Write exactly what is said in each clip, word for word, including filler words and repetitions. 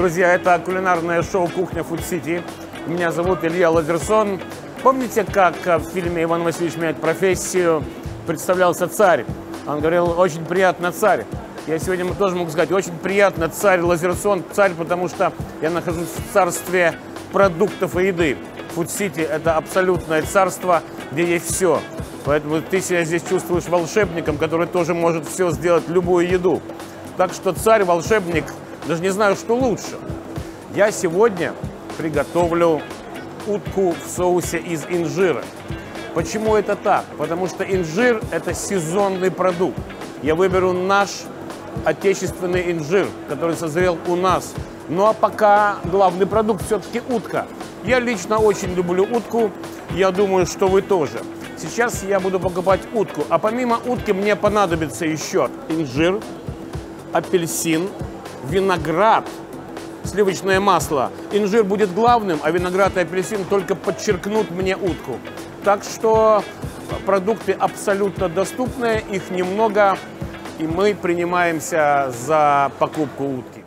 Друзья, это кулинарное шоу «Кухня Фуд Сити». Меня зовут Илья Лазерсон. Помните, как в фильме «Иван Васильевич меняет профессию» представлялся царь? Он говорил: «Очень приятно, царь». Я сегодня тоже могу сказать: «Очень приятно, царь Лазерсон, царь», потому что я нахожусь в царстве продуктов и еды. Фуд Сити – это абсолютное царство, где есть все. Поэтому ты себя здесь чувствуешь волшебником, который тоже может все сделать, любую еду. Так что царь, волшебник, даже не знаю, что лучше. Я сегодня приготовлю утку в соусе из инжира. Почему это так? Потому что инжир – это сезонный продукт. Я выберу наш отечественный инжир, который созрел у нас. Ну а пока главный продукт все-таки утка. Я лично очень люблю утку, я думаю, что вы тоже. Сейчас я буду покупать утку, а помимо утки мне понадобится еще инжир, апельсин, виноград, сливочное масло. Инжир будет главным, а виноград и апельсин только подчеркнут мне утку. Так что продукты абсолютно доступные, их немного, и мы принимаемся за покупку утки.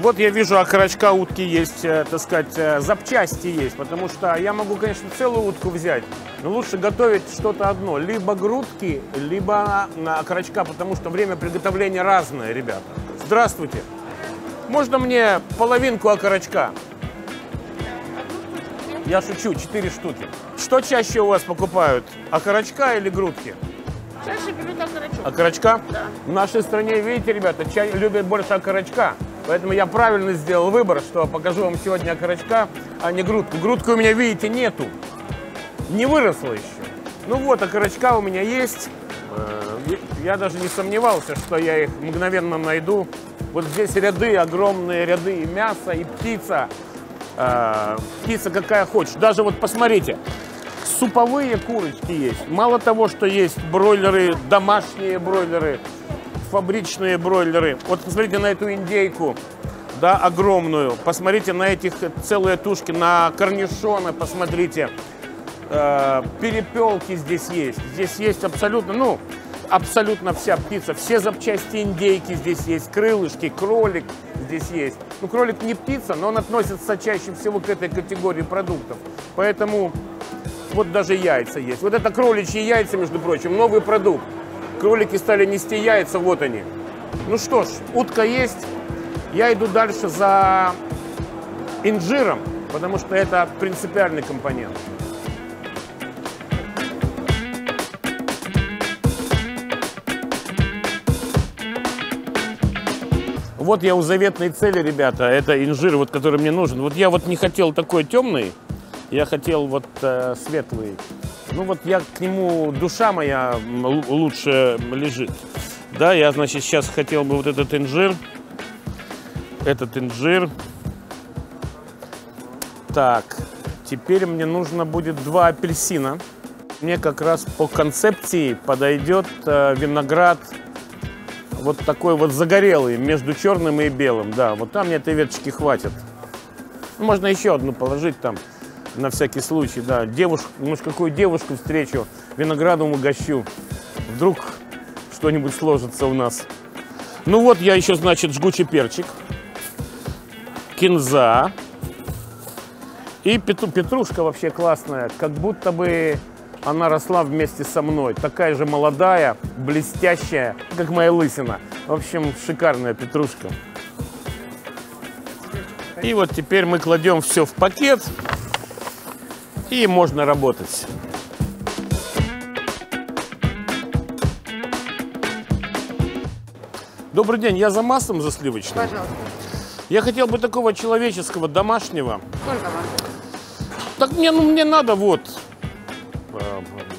Вот я вижу, окорочка утки есть, так сказать, запчасти есть, потому что я могу, конечно, целую утку взять, но лучше готовить что-то одно, либо грудки, либо окорочка, потому что время приготовления разное, ребята. Здравствуйте. Можно мне половинку окорочка? Я шучу, четыре штуки. Что чаще у вас покупают, окорочка или грудки? Чаще берут окорочок. Окорочка? Да. В нашей стране, видите, ребята, чай любят больше окорочка. Поэтому я правильно сделал выбор, что покажу вам сегодня окорочка, а не грудку. Грудку у меня, видите, нету. Не выросла еще. Ну вот, окорочка у меня есть. Я даже не сомневался, что я их мгновенно найду. Вот здесь ряды, огромные ряды, и мясо, и птица. Птица какая хочешь. Даже вот посмотрите, суповые курочки есть. Мало того, что есть бройлеры, домашние бройлеры, фабричные бройлеры. Вот посмотрите на эту индейку, да, огромную. Посмотрите на этих целые тушки, на корнишоны, посмотрите. Э, перепелки здесь есть. Здесь есть абсолютно, ну, абсолютно вся птица. Все запчасти индейки здесь есть. Крылышки, кролик здесь есть. Ну, кролик не птица, но он относится чаще всего к этой категории продуктов. Поэтому вот даже яйца есть. Вот это кроличьи яйца, между прочим, новый продукт. Кролики стали нести яйца, вот они. Ну что ж, утка есть. Я иду дальше за инжиром, потому что это принципиальный компонент. Вот я у заветной цели, ребята, это инжир, вот, который мне нужен. Вот я вот не хотел такой темный, я хотел вот э, светлый. Ну вот я к нему, душа моя лучше лежит. Да, я, значит, сейчас хотел бы вот этот инжир. Этот инжир. Так, теперь мне нужно будет два апельсина. Мне как раз по концепции подойдет виноград вот такой вот загорелый, между черным и белым. Да, вот там мне этой веточки хватит. Можно еще одну положить там. На всякий случай, да. Девушку, может, какую девушку встречу, виноградом угощу. Вдруг что-нибудь сложится у нас. Ну вот я еще, значит, жгучий перчик, кинза и петру, петрушка вообще классная. Как будто бы она росла вместе со мной. Такая же молодая, блестящая, как моя лысина. В общем, шикарная петрушка. И вот теперь мы кладем все в пакет. И можно работать. Добрый день, я за маслом, за сливочным? Пожалуйста. Я хотел бы такого человеческого, домашнего. Сколько вам? Так мне, ну, мне надо вот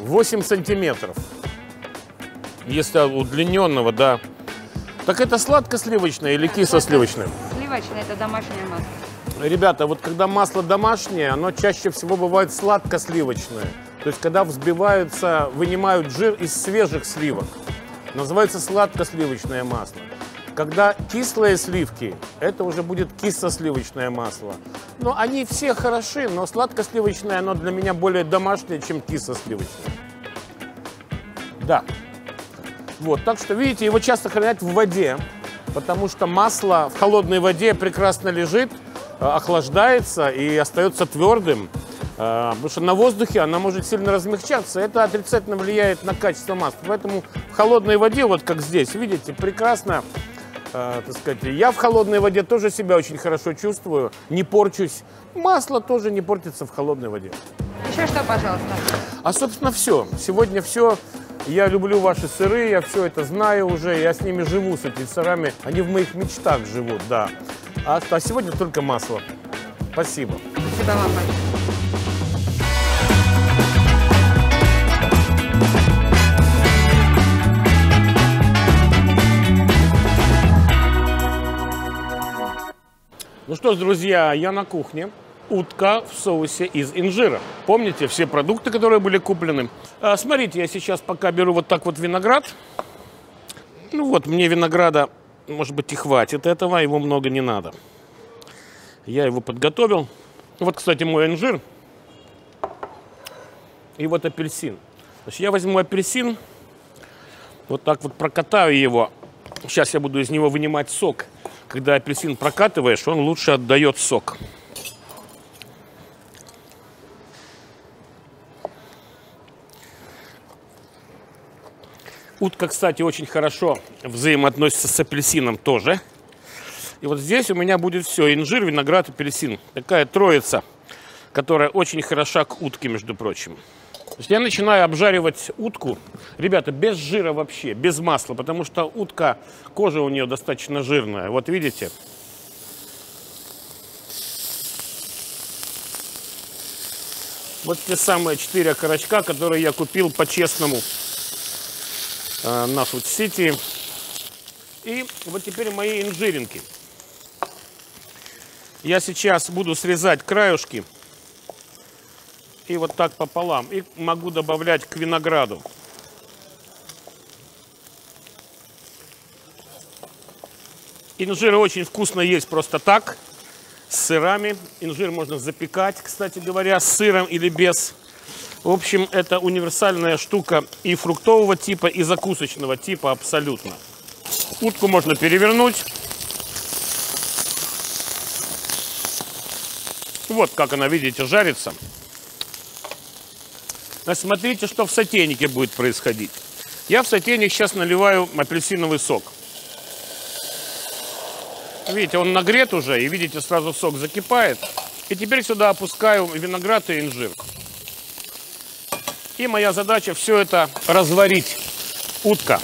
восемь сантиметров. Если удлиненного, да. Так это сладко-сливочное или кисло-сливочное? Сливочное, это домашнее масло. Ребята, вот когда масло домашнее, оно чаще всего бывает сладко-сливочное. То есть, когда взбиваются, вынимают жир из свежих сливок. Называется сладко-сливочное масло. Когда кислые сливки, это уже будет кисло-сливочное масло. Но они все хороши, но сладко-сливочное, оно для меня более домашнее, чем кисло-сливочное. Да. Вот, так что, видите, его часто хранят в воде, потому что масло в холодной воде прекрасно лежит, охлаждается и остается твердым. Потому что на воздухе она может сильно размягчаться. Это отрицательно влияет на качество масла. Поэтому в холодной воде, вот как здесь, видите, прекрасно, э, так сказать, я в холодной воде тоже себя очень хорошо чувствую, не порчусь. Масло тоже не портится в холодной воде. Еще что, пожалуйста? А, собственно, все. Сегодня все. Я люблю ваши сыры, я все это знаю уже, я с ними живу, с этими сырами. Они в моих мечтах живут, да. А, а сегодня только масло. Спасибо. Спасибо вам большое. Ну что ж, друзья, я на кухне. Утка в соусе из инжира. Помните все продукты, которые были куплены? А, смотрите, я сейчас пока беру вот так вот виноград. Ну вот, мне винограда, может быть, и хватит этого, его много не надо. Я его подготовил. Вот, кстати, мой инжир. И вот апельсин. Значит, я возьму апельсин, вот так вот прокатаю его. Сейчас я буду из него вынимать сок. Когда апельсин прокатываешь, он лучше отдает сок. Утка, кстати, очень хорошо взаимоотносится с апельсином тоже. И вот здесь у меня будет все. Инжир, виноград, апельсин. Такая троица, которая очень хороша к утке, между прочим. Я начинаю обжаривать утку, ребята, без жира вообще, без масла, потому что утка, кожа у нее достаточно жирная, вот видите. Вот те самые четыре окорочка, которые я купил по-честному э, на Фуд Сити. И вот теперь мои инжиринки. Я сейчас буду срезать краешки. И вот так пополам. И могу добавлять к винограду. Инжир очень вкусно есть просто так, с сырами. Инжир можно запекать, кстати говоря, с сыром или без. В общем, это универсальная штука и фруктового типа, и закусочного типа абсолютно. Утку можно перевернуть. Вот как она, видите, жарится. Смотрите, что в сотейнике будет происходить. Я в сотейник сейчас наливаю апельсиновый сок. Видите, он нагрет уже, и видите, сразу сок закипает. И теперь сюда опускаю виноград и инжир. И моя задача все это разварить. Утка,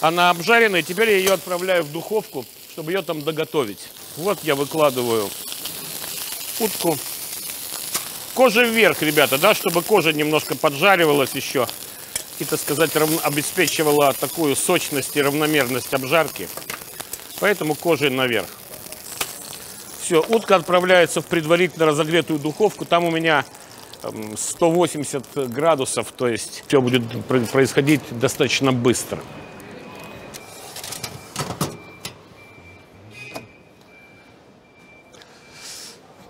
она обжаренная, теперь я ее отправляю в духовку, чтобы ее там доготовить. Вот я выкладываю утку. Кожа вверх, ребята, да, чтобы кожа немножко поджаривалась еще и, так сказать, равно, обеспечивала такую сочность и равномерность обжарки. Поэтому кожей наверх. Все, утка отправляется в предварительно разогретую духовку. Там у меня сто восемьдесят градусов, то есть все будет происходить достаточно быстро.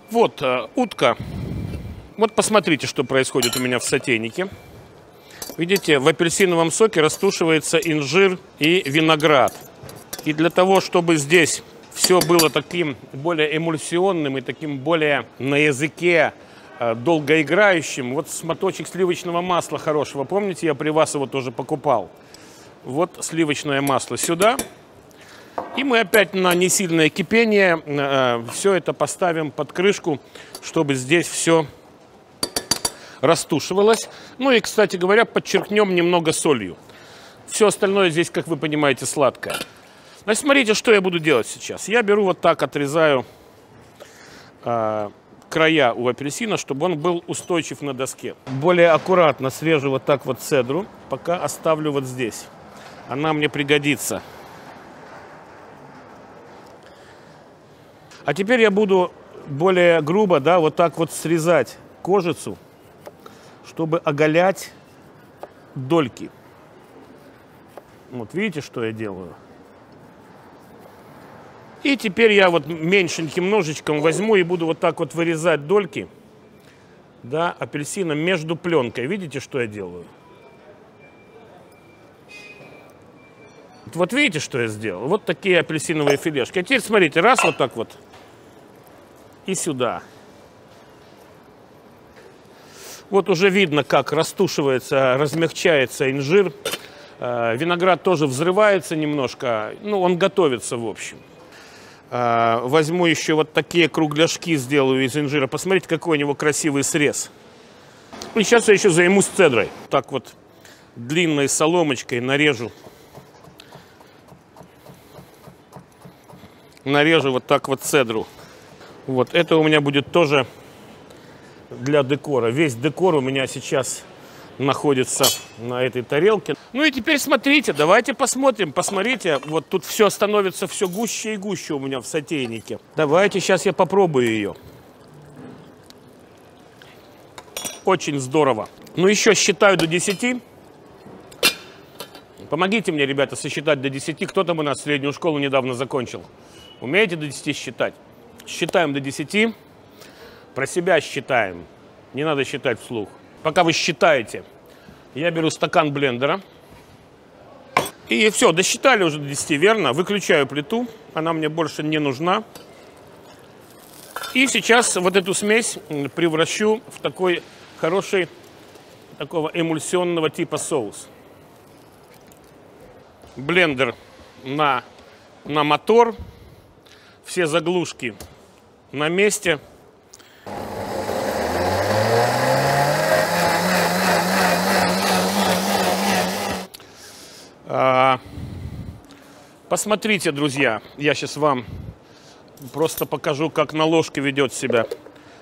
Вот утка. Вот посмотрите, что происходит у меня в сотейнике. Видите, в апельсиновом соке растушивается инжир и виноград. И для того, чтобы здесь все было таким более эмульсионным и таким более на языке э, долгоиграющим, вот смоточек сливочного масла хорошего. Помните, я при вас его тоже покупал. Вот сливочное масло сюда. И мы опять на несильное кипение э, все это поставим под крышку, чтобы здесь все растушивалась. Ну и, кстати говоря, подчеркнем немного солью. Все остальное здесь, как вы понимаете, сладкое. Значит, смотрите, что я буду делать сейчас. Я беру вот так, отрезаю э, края у апельсина, чтобы он был устойчив на доске. Более аккуратно срежу вот так вот цедру, пока оставлю вот здесь. Она мне пригодится. А теперь я буду более грубо, да, вот так вот срезать кожицу, чтобы оголять дольки. Вот видите, что я делаю? И теперь я вот меньшеньким ножичком возьму и буду вот так вот вырезать дольки, да, апельсина между пленкой. Видите, что я делаю? Вот видите, что я сделал? Вот такие апельсиновые филешки. А теперь смотрите, раз вот так вот и сюда. Вот уже видно, как растушивается, размягчается инжир. Виноград тоже взрывается немножко. Ну, он готовится, в общем. Возьму еще вот такие кругляшки, сделаю из инжира. Посмотрите, какой у него красивый срез. И сейчас я еще займусь цедрой. Так вот длинной соломочкой нарежу. Нарежу вот так вот цедру. Вот это у меня будет тоже для декора. Весь декор у меня сейчас находится на этой тарелке. Ну и теперь смотрите, давайте посмотрим. Посмотрите, вот тут все становится все гуще и гуще у меня в сотейнике. Давайте сейчас я попробую ее. Очень здорово. Ну еще считаю до десяти. Помогите мне, ребята, сосчитать до десяти. Кто там у нас среднюю школу недавно закончил? Умеете до десяти считать? Считаем до десяти. Про себя считаем. Не надо считать вслух. Пока вы считаете, я беру стакан блендера. И все, досчитали уже до десяти, верно? Выключаю плиту, она мне больше не нужна. И сейчас вот эту смесь превращу в такой хороший, такого эмульсионного типа соус. Блендер на, на мотор. Все заглушки на месте. Посмотрите, друзья, я сейчас вам просто покажу, как на ложке ведет себя.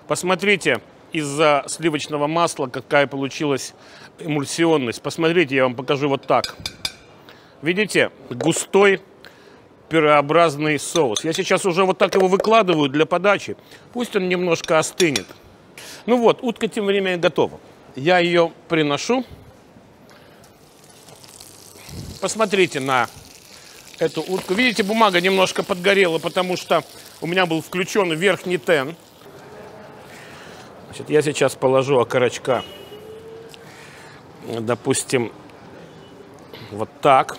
Посмотрите, из-за сливочного масла какая получилась эмульсионность. Посмотрите, я вам покажу вот так. Видите, густой пюреобразный соус. Я сейчас уже вот так его выкладываю для подачи. Пусть он немножко остынет. Ну вот, утка тем временем готова. Я ее приношу. Посмотрите на эту утку. Видите, бумага немножко подгорела, потому что у меня был включен верхний тен. Значит, я сейчас положу окорочка, допустим, вот так.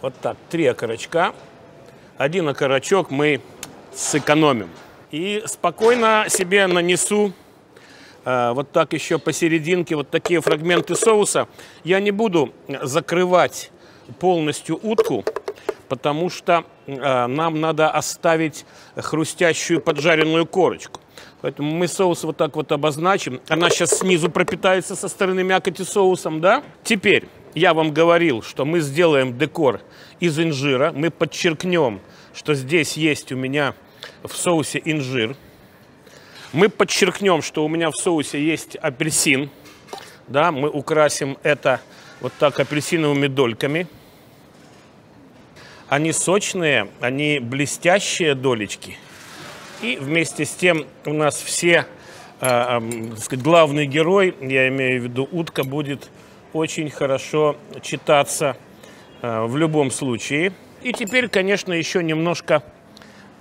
Вот так, три окорочка. Один окорочок мы сэкономим. И спокойно себе нанесу вот так еще посерединке вот такие фрагменты соуса. Я не буду закрывать полностью утку, потому что нам надо оставить хрустящую поджаренную корочку. Поэтому мы соус вот так вот обозначим. Она сейчас снизу пропитается со стороны мякоти соусом, да? Теперь я вам говорил, что мы сделаем декор из инжира. Мы подчеркнем, что здесь есть у меня в соусе инжир. Мы подчеркнем, что у меня в соусе есть апельсин. Да, мы украсим это вот так апельсиновыми дольками. Они сочные, они блестящие долечки. И вместе с тем у нас все, э, э, сказать, главный герой, я имею в виду утка, будет очень хорошо читаться э, в любом случае. И теперь, конечно, еще немножко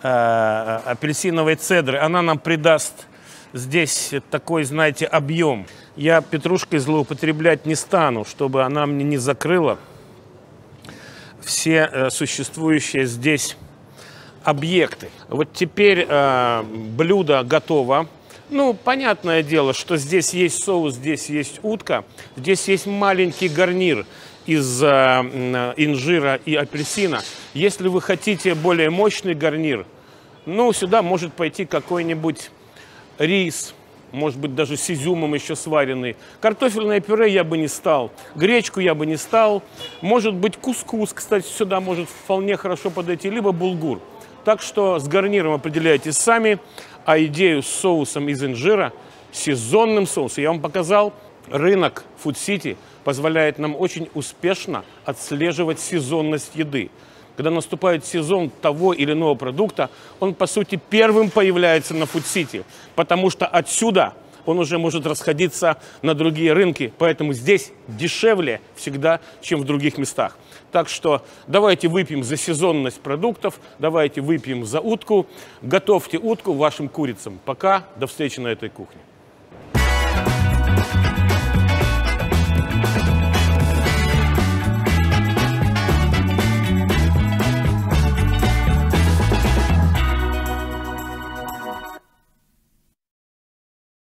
апельсиновой цедры. Она нам придаст здесь такой, знаете, объем. Я петрушкой злоупотреблять не стану, чтобы она мне не закрыла все существующие здесь объекты. Вот теперь э, блюдо готово. Ну, понятное дело, что здесь есть соус, здесь есть утка, здесь есть маленький гарнир из инжира и апельсина. Если вы хотите более мощный гарнир, ну, сюда может пойти какой-нибудь рис, может быть, даже с изюмом еще сваренный. Картофельное пюре я бы не стал, гречку я бы не стал. Может быть, кускус, кстати, сюда может вполне хорошо подойти, либо булгур. Так что с гарниром определяйтесь сами, а идею с соусом из инжира, сезонным соусом, я вам показал. Рынок Фуд Сити позволяет нам очень успешно отслеживать сезонность еды. Когда наступает сезон того или иного продукта, он, по сути, первым появляется на Фуд Сити, потому что отсюда он уже может расходиться на другие рынки, поэтому здесь дешевле всегда, чем в других местах. Так что давайте выпьем за сезонность продуктов, давайте выпьем за утку, готовьте утку вашим курицам. Пока, до встречи на этой кухне.